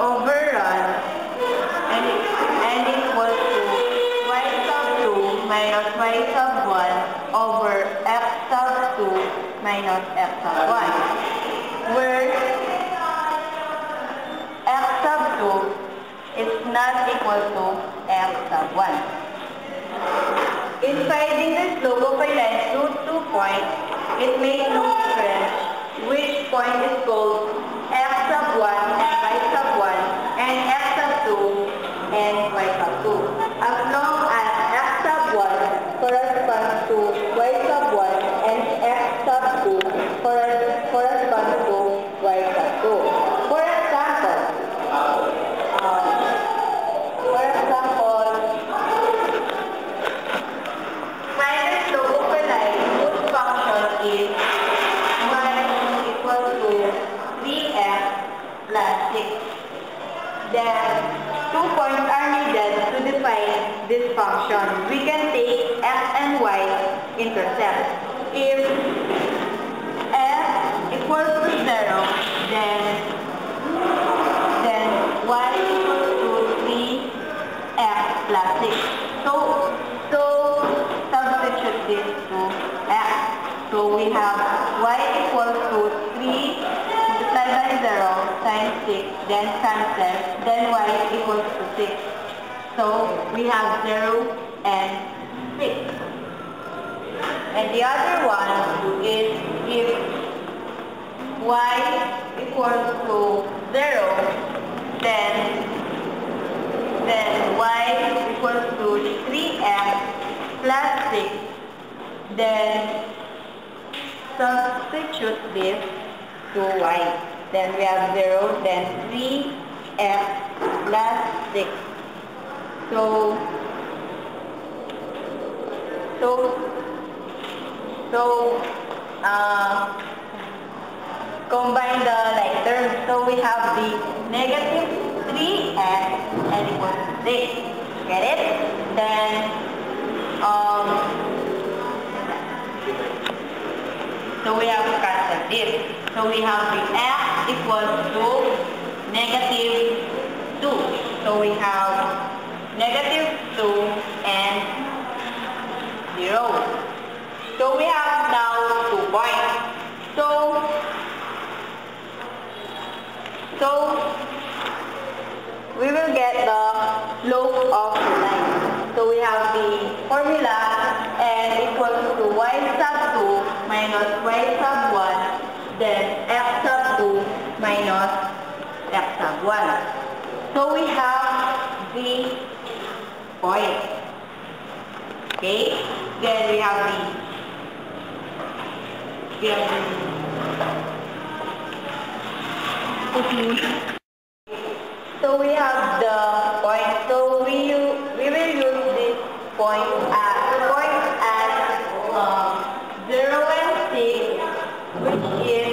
overrun and equal to y sub 2 minus y sub 1 over f sub 2 minus f sub 1, where f sub 2 is not equal to f sub 1. In finding the slope of a line through 2 points, it makes no difference which point is called f sub 1 and y sub 1 and f sub 2 and y sub 2, as long as f sub 1 corresponds to y sub 1 and f sub 2 corresponds to y sub 2. For example, find the slope of a line whose function is plus 6. Then 2 points are needed to define this function. We can take x and y intercepts. If x equals to 0, then y equals to 3x plus 6. So substitute this to x. So we have y equals to 3 multiplied by 0 times 6, then cancel, then y equals to 6. So we have 0 and 6. And the other one is if y equals to 0, then y equals to 3x plus 6, then substitute this to y. Then we have 0, then 3x plus 6. So combine the like terms. So we have the negative 3x and equals to 6. Get it? Then so we have cancel this. So we have the x equals to negative 2. So we have negative 2 and 0. So we have now 2 points. So we will get the slope of the line. So we have the formula n equals to y sub 2 minus y sub 1, then f sub 2 minus f sub 1. So we have the point. Okay? Then we have the point. So we will use this point as points as 0 and 6, which is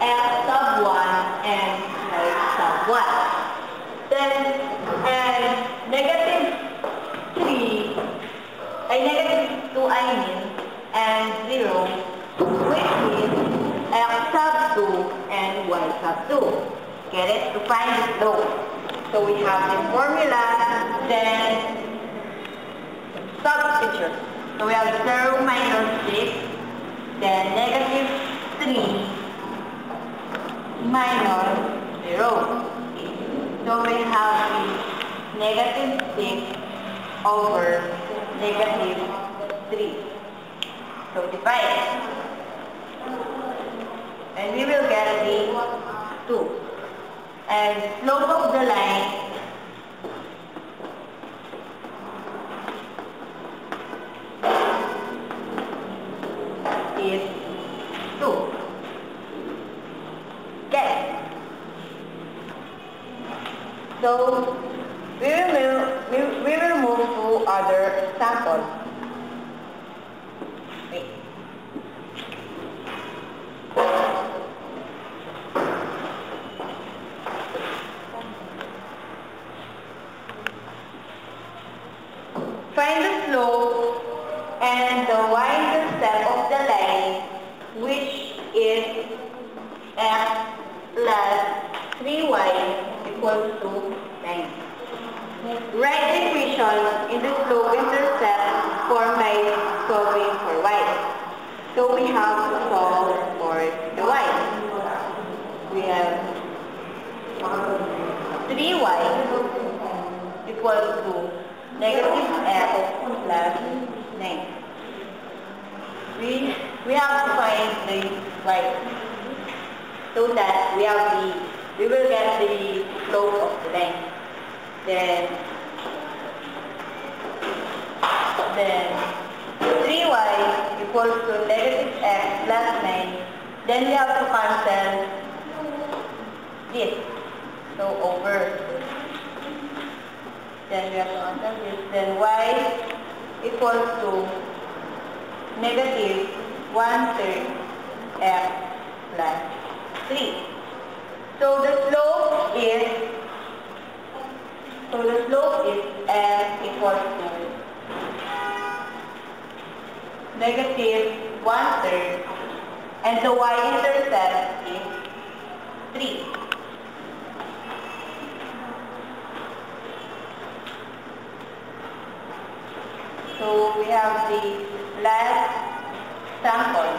f sub 1 and y sub 1. Then negative 2 and 0, which is f sub 2 and y sub 2. Get it? To find the slope. So we have the formula, then substitute. So we have 0 minus 6, then negative 3 minus 0. So we have the negative 6 over negative 3. So divide. And we will get the 2. And slope of the line is 2. So we will move to other examples. Find the slope and the y-intercept of the line, which is f plus 3y equals to 9. Write the equation in the slope-intercept formed by solving for y. So we have to solve for the y. We have 3y equals to -x plus 9. We have to find the y. So that we will get the slope of the line. Then 3y equals to -x plus 9. Then we have to cancel this. So over. Then we have to cancel this. Then y equals to -1/3 x plus 3. So the slope is f equals to -1/3 and the y-intercept is 3. So we have the last sample.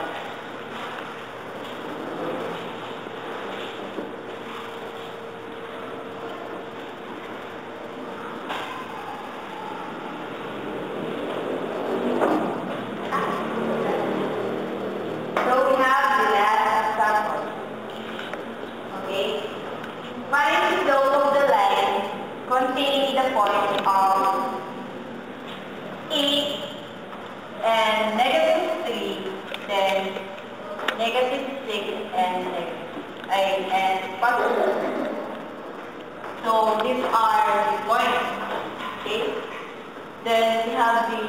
So these are points. Okay. Then we have the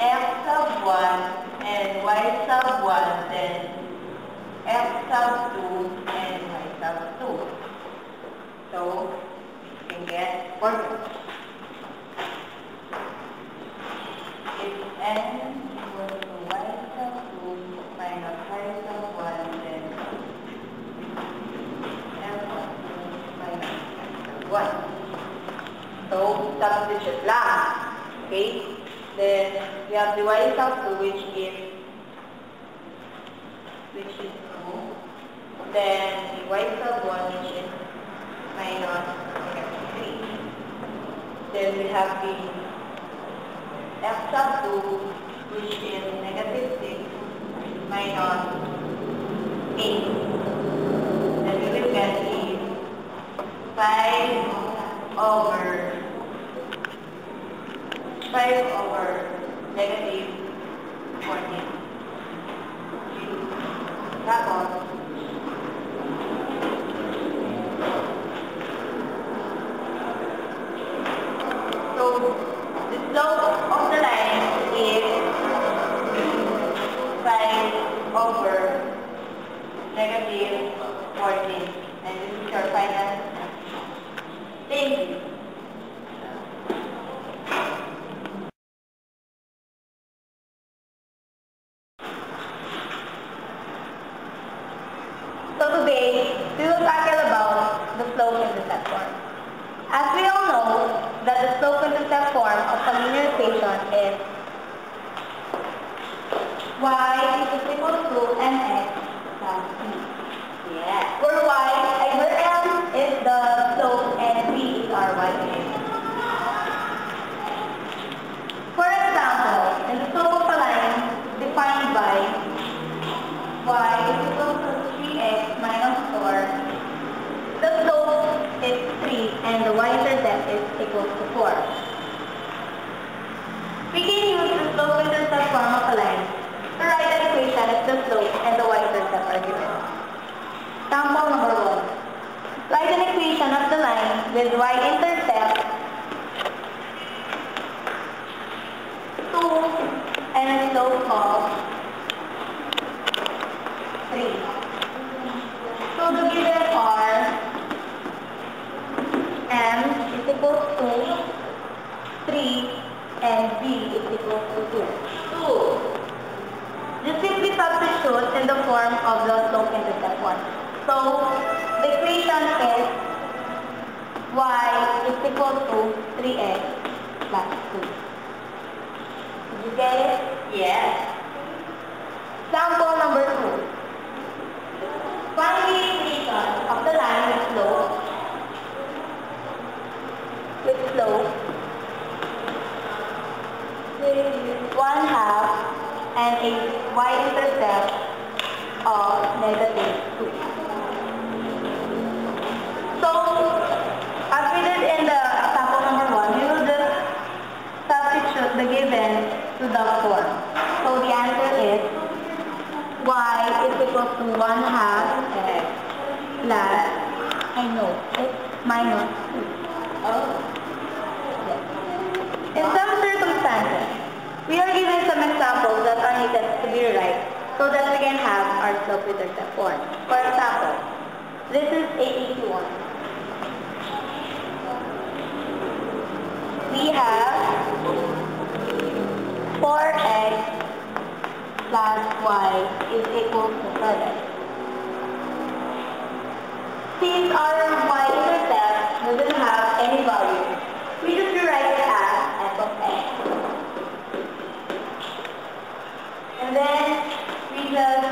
f sub 1 and y sub 1, then f sub 2 and y sub 2. So we can get formulas. It's n equals to y sub 2 minus y sub 1. So substitute lang. Okay. Then we have the y sub 2 which is 2. Then the y sub 1 which is -3. Then we have the f sub 2 which is -6 minus 8. Then we will get the 5 over -14. Tapos, so the slope of the line is 5 over -14, and this is your final. Thank you. So today, we will tackle about the slope-intercept form. As we all know that the slope-intercept form of a linear equation is y is equal to mx plus b. Yeah. For y, where m is the slope and b is our y direction. For example, in the slope of a line defined by y is equal to 3x minus 4, the slope is 3 and the y-intercept is equal to 4. We can use the slope-intercept form of a line to write an equation if the slope and the y-intercept are given. Example number 1. Write an equation of the line with y-intercept 2 and a slope of 3. So the given are m is equal to 3 and b is equal to 2. This will be substituted in the form of the slope-intercept form. So the equation equals to 3x plus 2. Did you get it? Yes. Sample number 2. Find the region of the line with slope 1/2 and a y-intercept of -2. So, as we did in the example number 1, we will just substitute the given to the form. So the answer is y = 1/2 x plus -2. In some circumstances, we are given some examples that are needed to be realized so that we can have our slope-intercept form. For example, this is a easy one. We have 4x plus y = 7. Since our y-intercept doesn't have any value, we just rewrite it as f of x. And then we just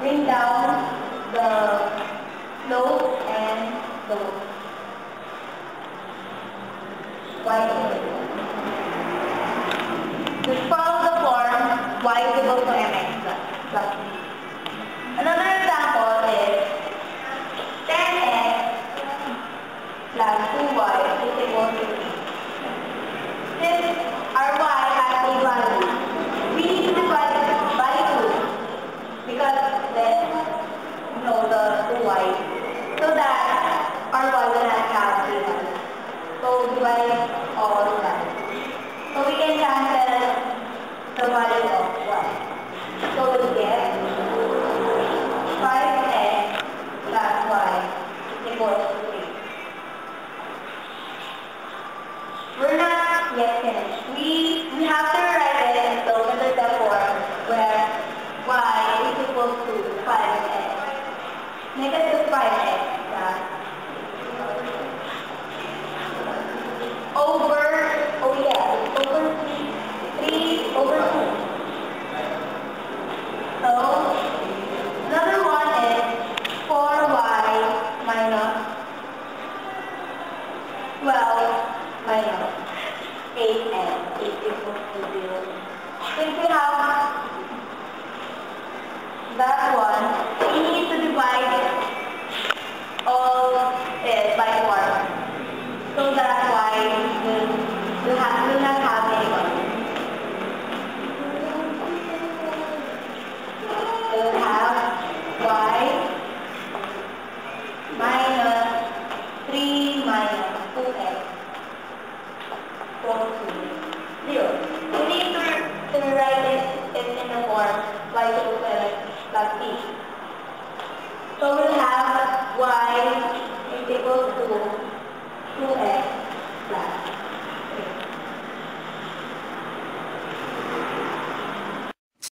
bring down the slope and the y-intercept. Just follow the form y = mx plus b. Another example is 10x plus 2y = 3. Since our y has a value, we need to divide it by 2 because then we know the 2y, so that our y will not have a value. So divide all that. So we can cancel the value of y. So we get 5x plus y = 3. We're not yet finished. We have to write it in slope-intercept form where y = 5x. -5x over 3/2. So another one is 4y minus 12 minus 8x = 0. Since we have that one, we need to divide all it by 1. So that's why we will not have any value. We will have y minus 3 minus 2x. 0. We need to rewrite it in the form y = 7 plus b. So we'll have y = 2x plus